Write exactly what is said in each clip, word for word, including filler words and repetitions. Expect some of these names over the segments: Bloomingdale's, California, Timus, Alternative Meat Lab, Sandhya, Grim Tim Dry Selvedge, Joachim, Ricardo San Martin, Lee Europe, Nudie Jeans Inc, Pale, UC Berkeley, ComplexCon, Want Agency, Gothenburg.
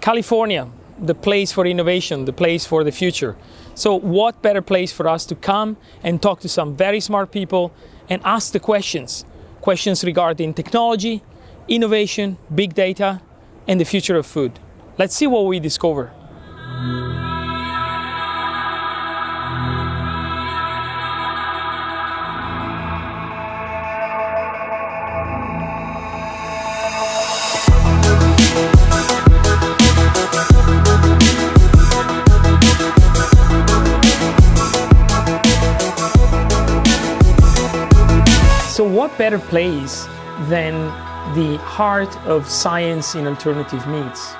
California, the place for innovation, the place for the future. So what better place for us to come and talk to some very smart people and ask the questions. Questions regarding technology, innovation, big data, and the future of food. Let's see what we discover. So what better place than the heart of science in alternative meats?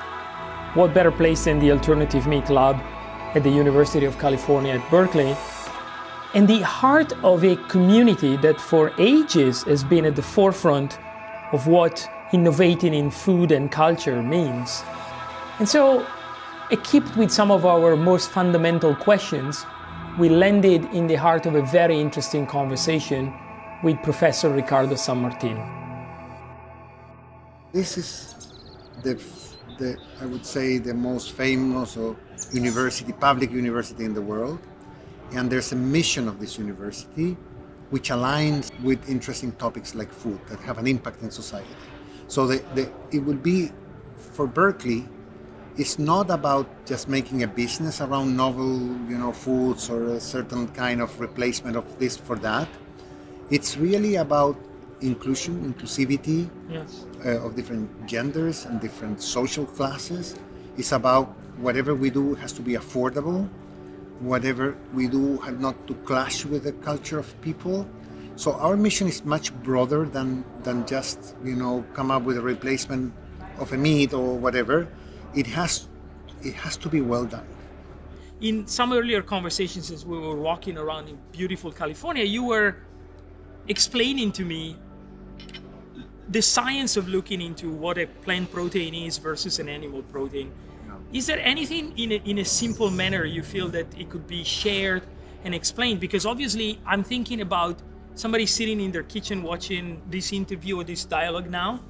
What better place than the Alternative Meat Lab at the University of California at Berkeley? And the heart of a community that for ages has been at the forefront of what innovating in food and culture means. And so, equipped with some of our most fundamental questions, we landed in the heart of a very interesting conversation with Professor Ricardo San Martin. This is the, the, I would say, the most famous university, public university in the world. And there's a mission of this university which aligns with interesting topics like food that have an impact in society. So the, the, it will be, for Berkeley, it's not about just making a business around novel you know, foods or a certain kind of replacement of this for that. It's really about inclusion, inclusivity, yes. uh, of different genders and different social classes. It's about whatever we do has to be affordable, whatever we do has not to clash with the culture of people. So our mission is much broader than, than just, you know, come up with a replacement of a meat or whatever. It has, it has to be well done. In some earlier conversations as we were walking around in beautiful California, you were explaining to me the science of looking into what a plant protein is versus an animal protein. Is there anything in a, in a simple manner you feel that it could be shared and explained? Because obviously I'm thinking about somebody sitting in their kitchen watching this interview or this dialogue now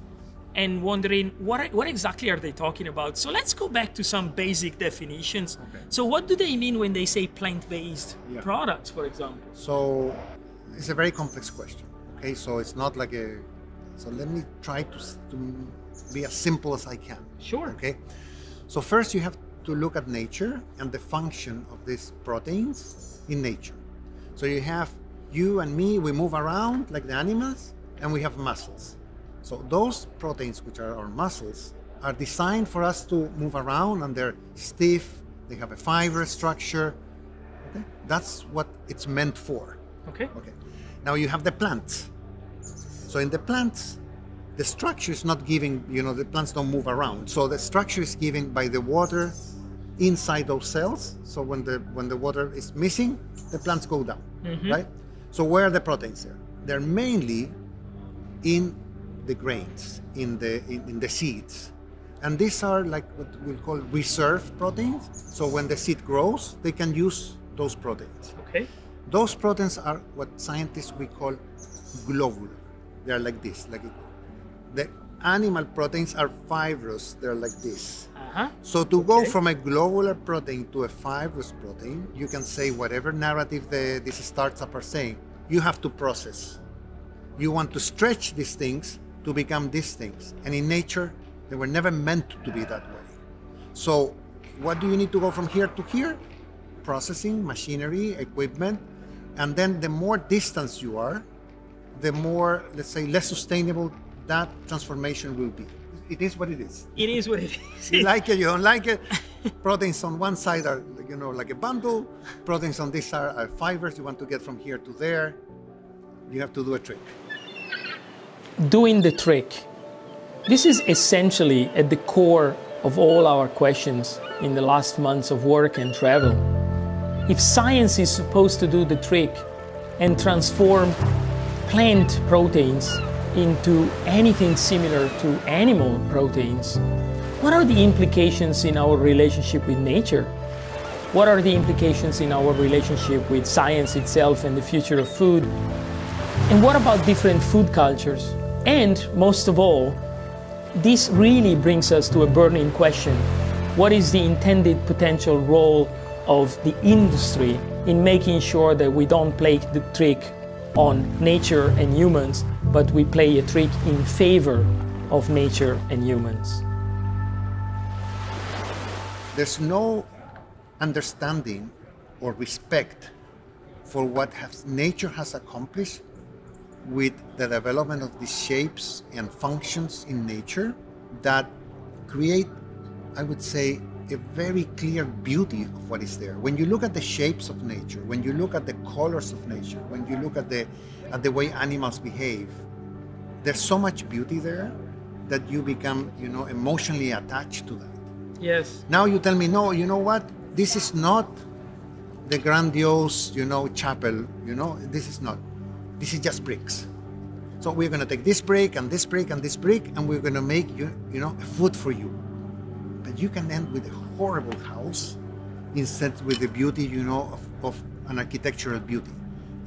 and wondering what, what exactly are they talking about? So let's go back to some basic definitions. Okay. So what do they mean when they say plant-based yeah. products, for example? So it's a very complex question, okay? So it's not like a, so let me try to, to be as simple as I can. Sure. Okay? So first you have to look at nature and the function of these proteins in nature. So you have, you and me, we move around like the animals and we have muscles. So those proteins, which are our muscles, are designed for us to move around and they're stiff, they have a fiber structure, okay? That's what it's meant for. Okay. Okay. Now you have the plants. So in the plants, the structure is not giving, you know, the plants don't move around. So the structure is given by the water inside those cells. So when the when the water is missing, the plants go down, mm-hmm. right? So where are the proteins there? They're mainly in the grains, in the in, in the seeds. And these are like what we'll call reserve proteins. So when the seed grows, they can use those proteins. Okay. Those proteins are what scientists we call globular. They are like this. Like the animal proteins are fibrous. They are like this. Uh-huh. So to okay. go from a globular protein to a fibrous protein, you can say whatever narrative the, these startups are saying, you have to process. You want to stretch these things to become these things. And in nature, they were never meant to be that way. So what do you need to go from here to here? Processing, machinery, equipment. And then the more distance you are, the more, let's say, less sustainable that transformation will be. It is what it is. It is what it is. You like it, you don't like it. Proteins on one side are, you know, like a bundle. Proteins on this side are fibers. You want to get from here to there. You have to do a trick. Doing the trick. This is essentially at the core of all our questions in the last months of work and travel. If science is supposed to do the trick and transform plant proteins into anything similar to animal proteins, what are the implications in our relationship with nature? What are the implications in our relationship with science itself and the future of food? And what about different food cultures? And most of all, this really brings us to a burning question. what is the intended potential role of the industry in making sure that we don't play the trick on nature and humans, but we play a trick in favor of nature and humans. There's no understanding or respect for what has, nature has accomplished with the development of these shapes and functions in nature that create, I would say, a very clear beauty of what is there. When you look at the shapes of nature, when you look at the colors of nature, when you look at the, at the way animals behave, there's so much beauty there that you become, you know, emotionally attached to that. Yes. Now you tell me, no, you know what? This is not the grandiose, you know, chapel, you know, this is not. This is just bricks. So we're going to take this brick and this brick and this brick, and we're going to make, you, you know, food for you. But you can end with a horrible house instead with the beauty, you know, of, of an architectural beauty.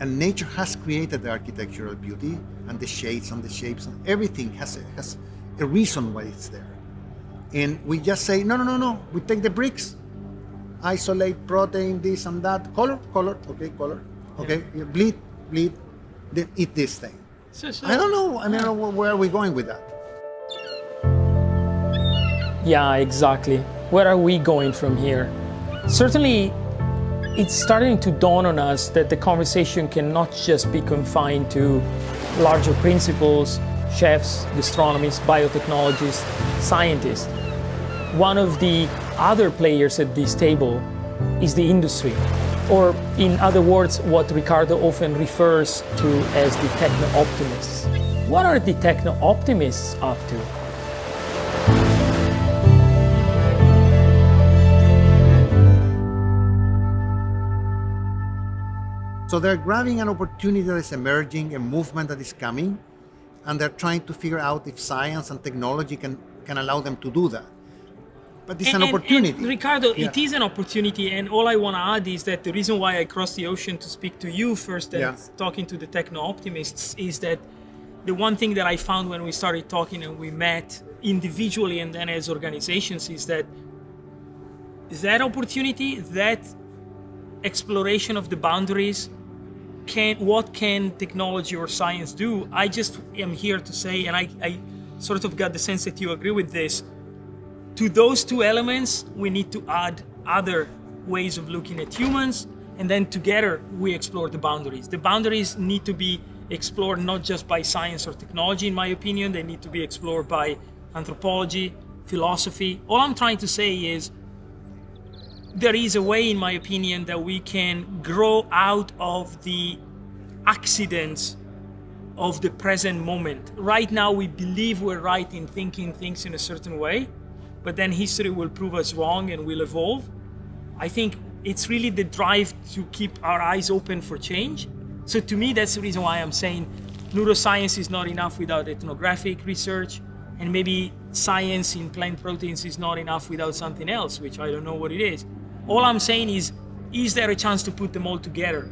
And nature has created the architectural beauty and the shades and the shapes and everything has a, has a reason why it's there. And we just say, no, no, no, no, we take the bricks, isolate protein, this and that, color, color, okay, color, okay, yeah. bleed, bleed, then eat this thing. So, so. I don't know, I mean, where are we going with that? Yeah, exactly. Where are we going from here? Certainly, it's starting to dawn on us that the conversation cannot just be confined to larger principles, chefs, gastronomists, biotechnologists, scientists. One of the other players at this table is the industry, or in other words, what Ricardo often refers to as the techno-optimists. What are the techno-optimists up to? So they're grabbing an opportunity that is emerging, a movement that is coming, and they're trying to figure out if science and technology can, can allow them to do that. But it's and, an opportunity. And, and Ricardo, yeah. It is an opportunity, and all I want to add is that the reason why I crossed the ocean to speak to you first and yeah. talking to the techno-optimists is that the one thing that I found when we started talking and we met individually and then as organizations is that that opportunity, that exploration of the boundaries, can, what can technology or science do? I just am here to say, and I, I sort of got the sense that you agree with this, to those two elements, we need to add other ways of looking at humans, and then together we explore the boundaries. The boundaries need to be explored not just by science or technology, in my opinion, they need to be explored by anthropology, philosophy. All I'm trying to say is, there is a way, in my opinion, that we can grow out of the accidents of the present moment. Right now, we believe we're right in thinking things in a certain way, but then history will prove us wrong and will evolve. I think it's really the drive to keep our eyes open for change. So to me, that's the reason why I'm saying neuroscience is not enough without ethnographic research, and maybe science in plant proteins is not enough without something else, which I don't know what it is. All I'm saying is, is there a chance to put them all together?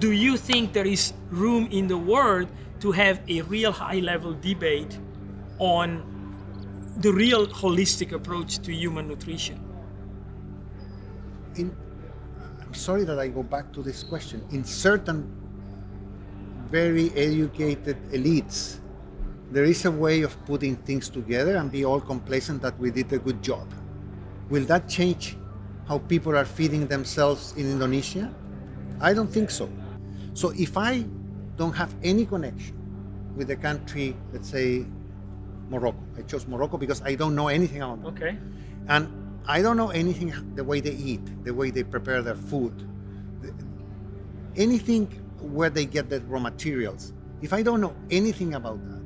Do you think there is room in the world to have a real high-level debate on the real holistic approach to human nutrition? In, I'm sorry that I go back to this question. In certain very educated elites, there is a way of putting things together and be all complacent that we did a good job. Will that change how people are feeding themselves in Indonesia? I don't think so. So if I don't have any connection with a country, let's say, Morocco. I chose Morocco because I don't know anything about them. Okay. And I don't know anything, the way they eat, the way they prepare their food, anything where they get the raw materials. If I don't know anything about that,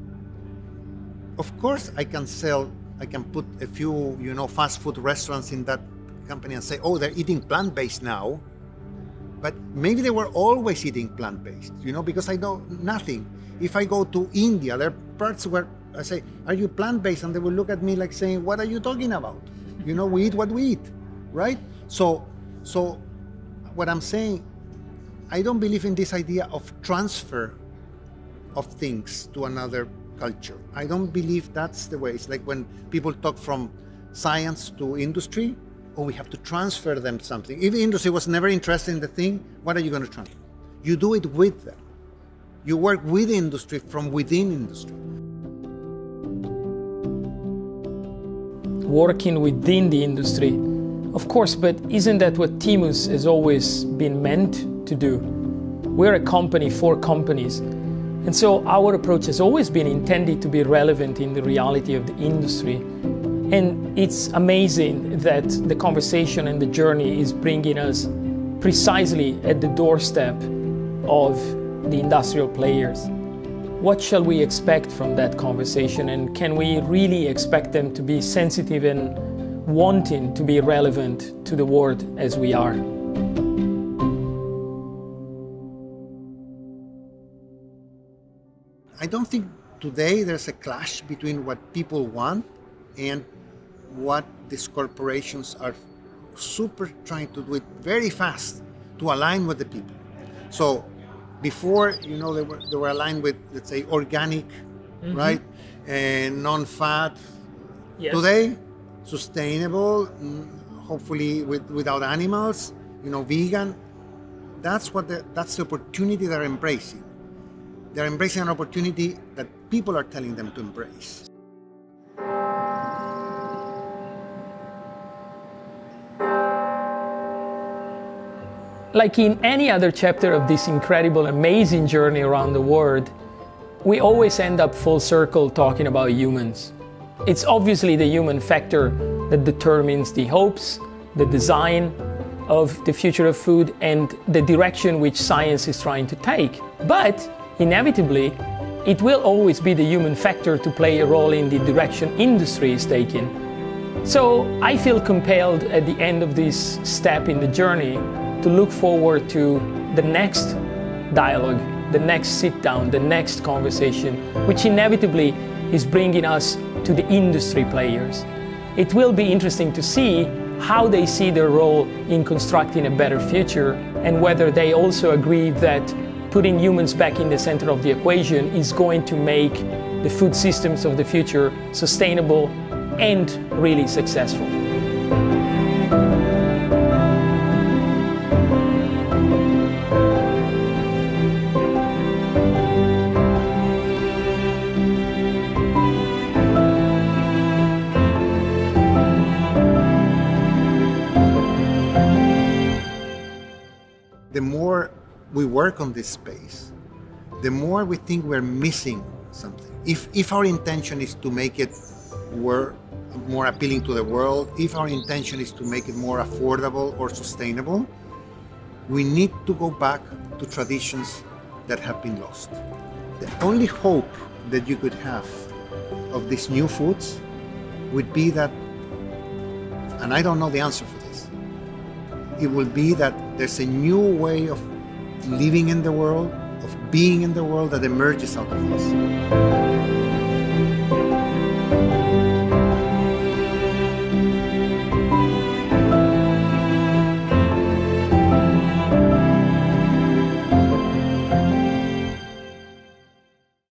of course I can sell, I can put a few, you know, fast food restaurants in that company and say, oh, they're eating plant-based now. But maybe they were always eating plant-based, you know, because I know nothing. If I go to India, there are parts where I say, are you plant-based? And they will look at me like saying, what are you talking about? You know, we eat what we eat, right? So, so what I'm saying, I don't believe in this idea of transfer of things to another culture. I don't believe that's the way. It's like when people talk from science to industry, or we have to transfer them something. If industry was never interested in the thing, what are you going to transfer? You do it with them. You work with industry from within industry. Working within the industry, of course, but isn't that what Timus has always been meant to do? We're a company for companies. And so our approach has always been intended to be relevant in the reality of the industry. And it's amazing that the conversation and the journey is bringing us precisely at the doorstep of the industrial players. What shall we expect from that conversation, and can we really expect them to be sensitive and wanting to be relevant to the world as we are? I don't think today there's a clash between what people want and what these corporations are super trying to do it very fast to align with the people. So before, you know, they were, they were aligned with, let's say, organic, mm-hmm. right? And non-fat. Yes. Today, sustainable, hopefully with, without animals, you know, vegan. That's what the, that's the opportunity they're embracing. They're embracing an opportunity that people are telling them to embrace. Like in any other chapter of this incredible, amazing journey around the world, we always end up full circle talking about humans. It's obviously the human factor that determines the hopes, the design of the future of food, and the direction which science is trying to take. But inevitably, it will always be the human factor to play a role in the direction industry is taking. So I feel compelled at the end of this step in the journey to look forward to the next dialogue, the next sit-down, the next conversation, which inevitably is bringing us to the industry players. It will be interesting to see how they see their role in constructing a better future, and whether they also agree that putting humans back in the center of the equation is going to make the food systems of the future sustainable and really successful. The more we work on this space, the more we think we're missing something. If, if our intention is to make it more appealing to the world, if our intention is to make it more affordable or sustainable, we need to go back to traditions that have been lost. The only hope that you could have of these new foods would be that, and I don't know the answer for this, it will be that there's a new way of living in the world, of being in the world that emerges out of this.